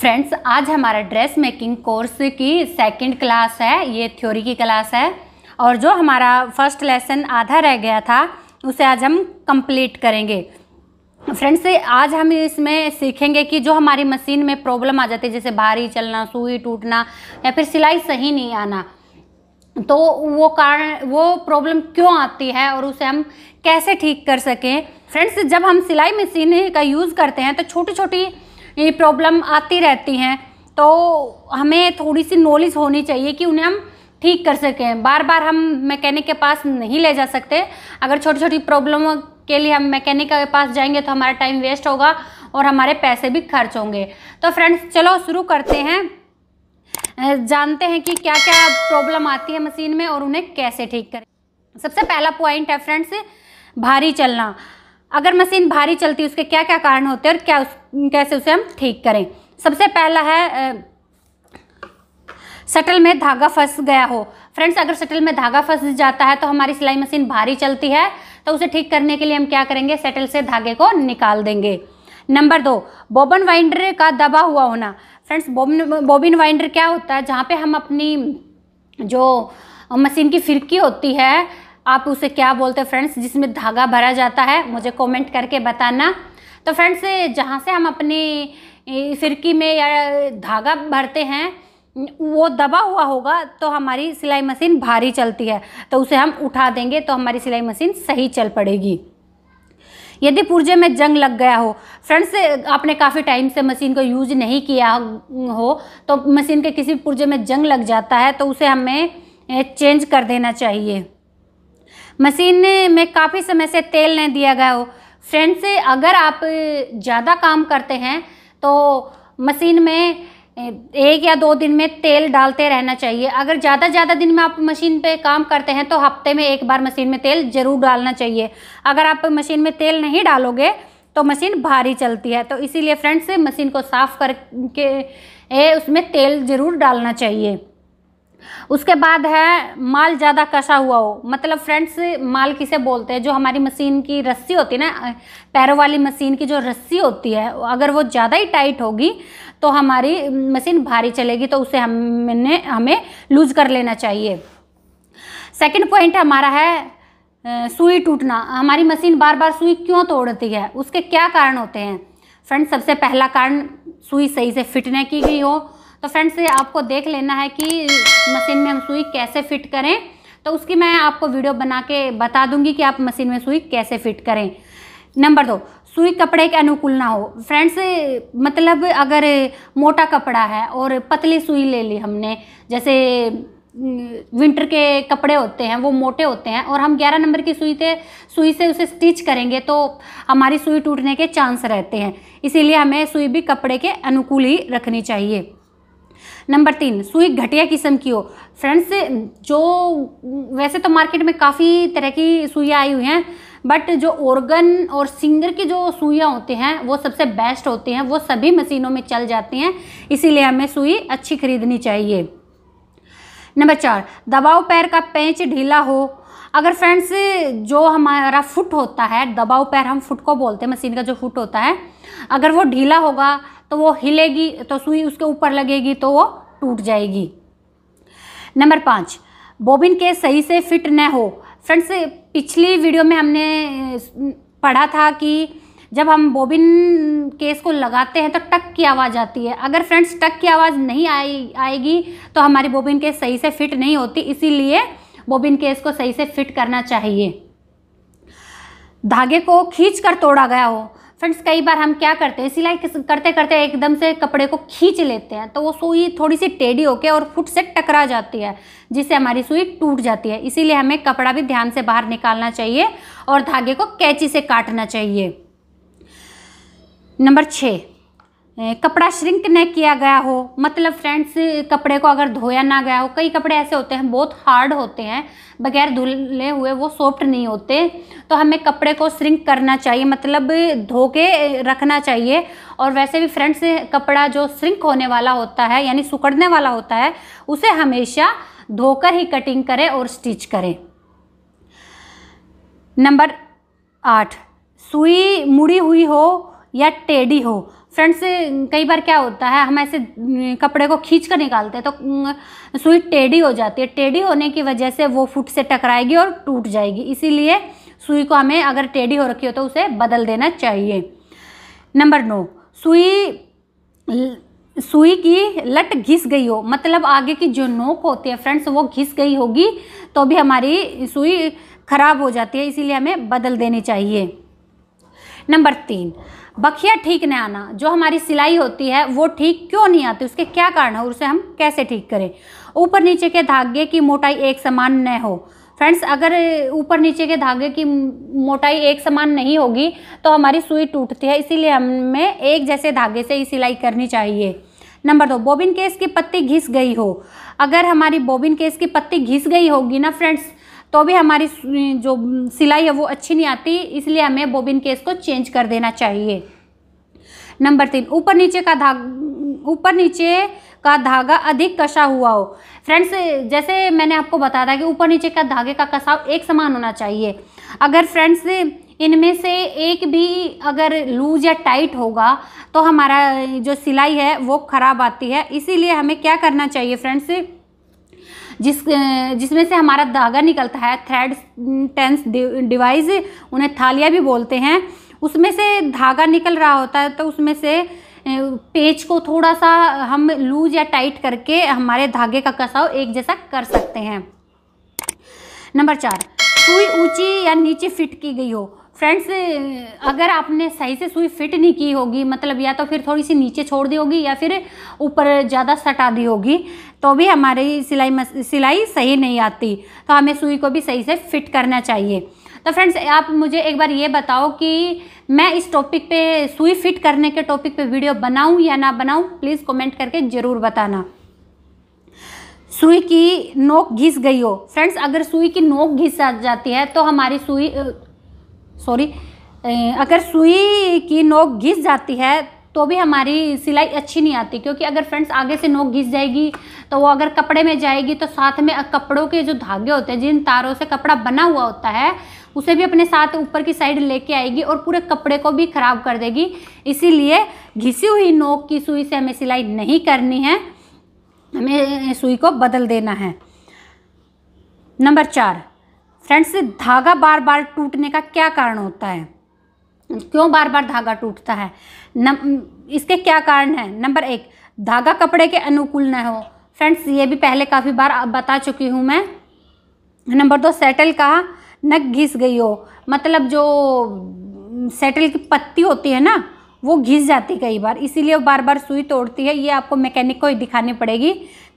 Friends, आज हमारा dress making course की सेकंड क्लास है, ये थ्योरी की क्लास है। और जो हमारा फर्स्ट लेसन आधा रह गया था उसे आज हम कंप्लीट करेंगे। फ्रेंड्स, आज हम इसमें सीखेंगे कि जो हमारी मशीन में प्रॉब्लम आ जाती है, जैसे भारी चलना, सुई टूटना या फिर सिलाई सही नहीं आना, तो वो कारण वो प्रॉब्लम क्यों आती है और उसे हम कैसे ठीक कर सकें। फ्रेंड्स, जब हम सिलाई मशीन का यूज़ करते हैं तो छोटी छोटी ये प्रॉब्लम आती रहती हैं, तो हमें थोड़ी सी नॉलेज होनी चाहिए कि उन्हें हम ठीक कर सकें। बार बार हम मैकेनिक के पास नहीं ले जा सकते। अगर छोटी छोटी प्रॉब्लमों के लिए हम मैकेनिक के पास जाएंगे तो हमारा टाइम वेस्ट होगा और हमारे पैसे भी खर्च होंगे। तो फ्रेंड्स, चलो शुरू करते हैं, जानते हैं कि क्या क्या प्रॉब्लम आती है मशीन में और उन्हें कैसे ठीक करें। सबसे पहला पॉइंट है फ्रेंड्स, भारी चलना। अगर मशीन भारी चलती है उसके क्या क्या कारण होते हैं और कैसे उसे हम ठीक करें। सबसे पहला है शटल में धागा फंस गया हो। फ्रेंड्स, अगर शटल में धागा फंस जाता है तो हमारी सिलाई मशीन भारी चलती है, तो उसे ठीक करने के लिए हम क्या करेंगे, शटल से धागे को निकाल देंगे। नंबर 2, बॉबिन वाइंडर का दबा हुआ होना। फ्रेंड्स, बॉबिन वाइंडर क्या होता है, जहाँ पे हम अपनी जो मशीन की फिरकी होती है, आप उसे क्या बोलते हैं फ्रेंड्स, जिसमें धागा भरा जाता है, मुझे कमेंट करके बताना। तो फ्रेंड्स, जहाँ से हम अपनी फिरकी में या धागा भरते हैं वो दबा हुआ होगा, तो हमारी सिलाई मशीन भारी चलती है, तो उसे हम उठा देंगे तो हमारी सिलाई मशीन सही चल पड़ेगी। यदि पुर्जे में जंग लग गया हो। फ्रेंड्स, आपने काफ़ी टाइम से मशीन को यूज नहीं किया हो तो मशीन के किसी पुर्जे में जंग लग जाता है, तो उसे हमें चेंज कर देना चाहिए। मशीन में काफ़ी समय से तेल नहीं दिया गया हो। फ्रेंड्स, अगर आप ज़्यादा काम करते हैं तो मशीन में 1 या 2 दिन में तेल डालते रहना चाहिए। अगर ज़्यादा दिन में आप मशीन पे काम करते हैं तो हफ्ते में 1 बार मशीन में तेल ज़रूर डालना चाहिए। अगर आप मशीन में तेल नहीं डालोगे तो मशीन भारी चलती है। तो इसीलिए फ्रेंड्स, मशीन को साफ़ करके उसमें तेल ज़रूर डालना चाहिए। उसके बाद है माल ज़्यादा कसा हुआ हो। मतलब फ्रेंड्स, माल किसे बोलते हैं, जो हमारी मशीन की रस्सी होती है ना, पैरों वाली मशीन की जो रस्सी होती है, अगर वो ज़्यादा ही टाइट होगी तो हमारी मशीन भारी चलेगी, तो उसे हमें लूज कर लेना चाहिए। सेकंड पॉइंट हमारा है सुई टूटना। हमारी मशीन बार बार सुई क्यों तोड़ती है, उसके क्या कारण होते हैं। फ्रेंड्स, सबसे पहला कारण सुई सही से फिट नहीं की गई हो। तो फ्रेंड्स, आपको देख लेना है कि मशीन में हम सुई कैसे फिट करें, तो उसकी मैं आपको वीडियो बना के बता दूंगी कि आप मशीन में सुई कैसे फिट करें। नंबर 2, सुई कपड़े के अनुकूल ना हो। फ्रेंड्स, मतलब अगर मोटा कपड़ा है और पतली सुई ले ली हमने, जैसे विंटर के कपड़े होते हैं वो मोटे होते हैं, और हम 11 नंबर की सुई से उसे स्टिच करेंगे तो हमारी सुई टूटने के चांस रहते हैं। इसीलिए हमें सुई भी कपड़े के अनुकूल ही रखनी चाहिए। नंबर 3, सुई घटिया किस्म की हो। फ्रेंड्स, जो वैसे तो मार्केट में काफ़ी तरह की सुइयाँ आई हुई हैं, बट जो ऑर्गन और सिंगर की जो सुइयाँ होती हैं वो सबसे बेस्ट होती हैं, वो सभी मशीनों में चल जाती हैं, इसीलिए हमें सुई अच्छी खरीदनी चाहिए। नंबर 4, दबाव पैर का पेंच ढीला हो। अगर फ्रेंड्स, जो हमारा फुट होता है, दबाव पैर हम फुट को बोलते हैं, मशीन का जो फुट होता है, अगर वो ढीला होगा तो वो हिलेगी, तो सुई उसके ऊपर लगेगी तो वो टूट जाएगी। नंबर 5, बॉबिन के सही से फिट न हो। फ्रेंड्स, पिछली वीडियो में हमने पढ़ा था कि जब हम बॉबिन केस को लगाते हैं तो टक की आवाज़ आती है। अगर फ्रेंड्स टक की आवाज़ नहीं आएगी तो हमारी बॉबिन केस सही से फिट नहीं होती, इसीलिए बॉबिन केस को सही से फिट करना चाहिए। धागे को खींच कर तोड़ा गया हो। फ्रेंड्स, कई बार हम क्या करते हैं, सिलाई करते करते एकदम से कपड़े को खींच लेते हैं, तो वो सुई थोड़ी सी टेढ़ी होके और फुट से टकरा जाती है, जिससे हमारी सुई टूट जाती है। इसीलिए हमें कपड़ा भी ध्यान से बाहर निकालना चाहिए और धागे को कैंची से काटना चाहिए। नंबर 6, कपड़ा श्रिंक न किया गया हो। मतलब फ्रेंड्स, कपड़े को अगर धोया ना गया हो, कई कपड़े ऐसे होते हैं बहुत हार्ड होते हैं, बगैर धुले हुए वो सॉफ्ट नहीं होते, तो हमें कपड़े को श्रिंक करना चाहिए, मतलब धो के रखना चाहिए। और वैसे भी फ्रेंड्स, कपड़ा जो श्रिंक होने वाला होता है यानी सुकड़ने वाला होता है, उसे हमेशा धोकर ही कटिंग करें और स्टिच करें। नंबर 8, सुई मुड़ी हुई हो या टेढ़ी हो। फ्रेंड्स कई बार क्या होता है, हम ऐसे कपड़े को खींच कर निकालते हैं तो सुई टेढ़ी हो जाती है। टेढ़ी होने की वजह से वो फुट से टकराएगी और टूट जाएगी, इसीलिए सुई को हमें अगर टेढ़ी हो रखी हो तो उसे बदल देना चाहिए। नंबर 9, सुई की लट घिस गई हो, मतलब आगे की जो नोक होती है फ्रेंड्स वो घिस गई होगी तो भी हमारी सुई खराब हो जाती है, इसीलिए हमें बदल देनी चाहिए। नंबर 3, बखिया ठीक नहीं आना, जो हमारी सिलाई होती है वो ठीक क्यों नहीं आती, उसके क्या कारण है, उसे हम कैसे ठीक करें। ऊपर नीचे के धागे की मोटाई एक समान न हो, फ्रेंड्स अगर ऊपर नीचे के धागे की मोटाई एक समान नहीं होगी तो हमारी सुई टूटती है, इसीलिए हमें एक जैसे धागे से ही सिलाई करनी चाहिए। नंबर 2, बॉबिन केस की पत्ती घिस गई हो, अगर हमारी बॉबिन केस की पत्ती घिस गई होगी ना फ्रेंड्स तो भी हमारी जो सिलाई है वो अच्छी नहीं आती, इसलिए हमें बॉबिन केस को चेंज कर देना चाहिए। नंबर 3, ऊपर नीचे का धागा अधिक कसा हुआ हो, फ्रेंड्स जैसे मैंने आपको बताया था कि ऊपर नीचे का धागे का कसाव एक समान होना चाहिए। अगर फ्रेंड्स इनमें से एक भी अगर लूज या टाइट होगा तो हमारा जो सिलाई है वो खराब आती है, इसीलिए हमें क्या करना चाहिए फ्रेंड्स, जिसमें से हमारा धागा निकलता है, थ्रेड टेंस डिवाइस उन्हें थालियाँ भी बोलते हैं, उसमें से धागा निकल रहा होता है तो उसमें से पेच को थोड़ा सा हम लूज या टाइट करके हमारे धागे का कसाव एक जैसा कर सकते हैं। नंबर 4, सुई ऊंची या नीचे फिट की गई हो, फ्रेंड्स अगर आपने सही से सुई फिट नहीं की होगी, मतलब या तो फिर थोड़ी सी नीचे छोड़ दी होगी या फिर ऊपर ज़्यादा सटा दी होगी तो भी हमारी सिलाई सही नहीं आती, तो हमें सुई को भी सही से फिट करना चाहिए। तो फ्रेंड्स आप मुझे एक बार ये बताओ कि मैं इस टॉपिक पे, सुई फिट करने के टॉपिक पे वीडियो बनाऊँ या ना बनाऊँ, प्लीज़ कमेंट करके ज़रूर बताना। सुई की नोक घिस गई हो, फ्रेंड्स अगर सुई की नोक घिस जाती है तो हमारी अगर सुई की नोक घिस जाती है तो भी हमारी सिलाई अच्छी नहीं आती, क्योंकि अगर फ्रेंड्स आगे से नोक घिस जाएगी तो वो अगर कपड़े में जाएगी तो साथ में कपड़ों के जो धागे होते हैं, जिन तारों से कपड़ा बना हुआ होता है, उसे भी अपने साथ ऊपर की साइड लेके आएगी और पूरे कपड़े को भी ख़राब कर देगी, इसीलिए घिसी हुई नोक की सुई से हमें सिलाई नहीं करनी है, हमें सुई को बदल देना है। नंबर 4, फ्रेंड्स धागा बार बार टूटने का क्या कारण होता है, क्यों बार बार धागा टूटता है, इसके क्या कारण है। नंबर 1, धागा कपड़े के अनुकूल न हो, फ्रेंड्स ये भी पहले काफ़ी बार बता चुकी हूँ मैं। नंबर 2, सेटल का नक घिस गई हो, मतलब जो सेटल की पत्ती होती है ना वो घिस जाती कई बार, इसीलिए वो बार बार सुई तोड़ती है, ये आपको मैकेनिक को ही दिखानी पड़ेगी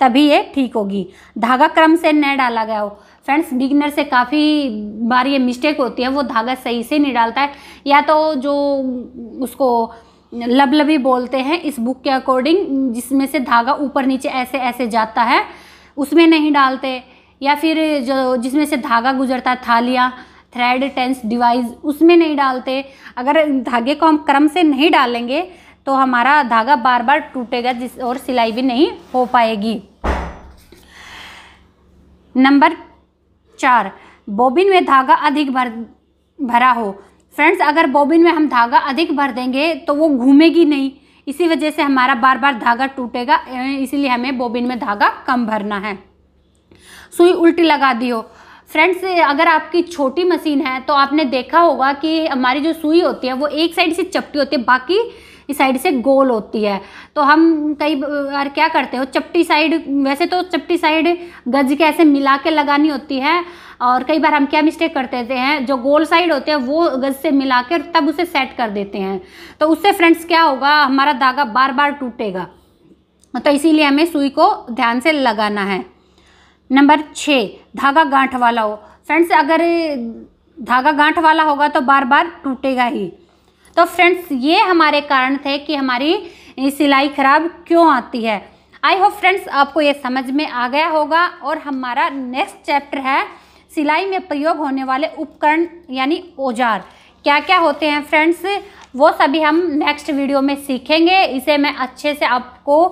तभी ये ठीक होगी। धागा क्रम से न डाला गया हो, फ्रेंड्स बिगिनर से काफ़ी बार ये मिस्टेक होती है, वो धागा सही से नहीं डालता है, या तो जो उसको लबलबी बोलते हैं इस बुक के अकॉर्डिंग, जिसमें से धागा ऊपर नीचे ऐसे ऐसे जाता है उसमें नहीं डालते, या फिर जो जिसमें से धागा गुजरता है थालियाँ, थ्रेड टेंस डिवाइस, उसमें नहीं डालते। अगर धागे को हम क्रम से नहीं डालेंगे तो हमारा धागा बार बार टूटेगा और सिलाई भी नहीं हो पाएगी। नंबर 4, बॉबिन में धागा अधिक भरा हो, फ्रेंड्स अगर बॉबिन में हम धागा अधिक भर देंगे तो वो घूमेगी नहीं, इसी वजह से हमारा बार बार धागा टूटेगा, इसलिए हमें बॉबिन में धागा कम भरना है। सुई उल्टी लगा दी हो, फ्रेंड्स अगर आपकी छोटी मशीन है तो आपने देखा होगा कि हमारी जो सुई होती है वो एक साइड से चपटी होती है, बाकी इस साइड से गोल होती है, तो हम कई बार क्या करते हो, चपटी साइड, वैसे तो चपटी साइड गज के ऐसे मिला के लगानी होती है, और कई बार हम क्या मिस्टेक करते हैं, जो गोल साइड होते हैं वो गज से मिला के तब उसे सेट कर देते हैं, तो उससे फ्रेंड्स क्या होगा, हमारा धागा बार बार टूटेगा, तो इसीलिए हमें सुई को ध्यान से लगाना है। नंबर 6, धागा गांठ वाला हो, फ्रेंड्स अगर धागा गांठ वाला होगा तो बार बार टूटेगा ही। तो फ्रेंड्स ये हमारे कारण थे कि हमारी सिलाई खराब क्यों आती है। आई होप फ्रेंड्स आपको ये समझ में आ गया होगा, और हमारा नेक्स्ट चैप्टर है सिलाई में प्रयोग होने वाले उपकरण यानी औजार, क्या क्या होते हैं फ्रेंड्स वो सभी हम नेक्स्ट वीडियो में सीखेंगे। इसे मैं अच्छे से आपको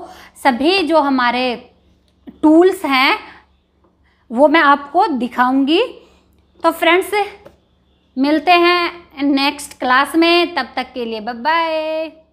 सभी जो हमारे टूल्स हैं वो मैं आपको दिखाऊंगी। तो फ्रेंड्स मिलते हैं नेक्स्ट क्लास में, तब तक के लिए बाय बाय।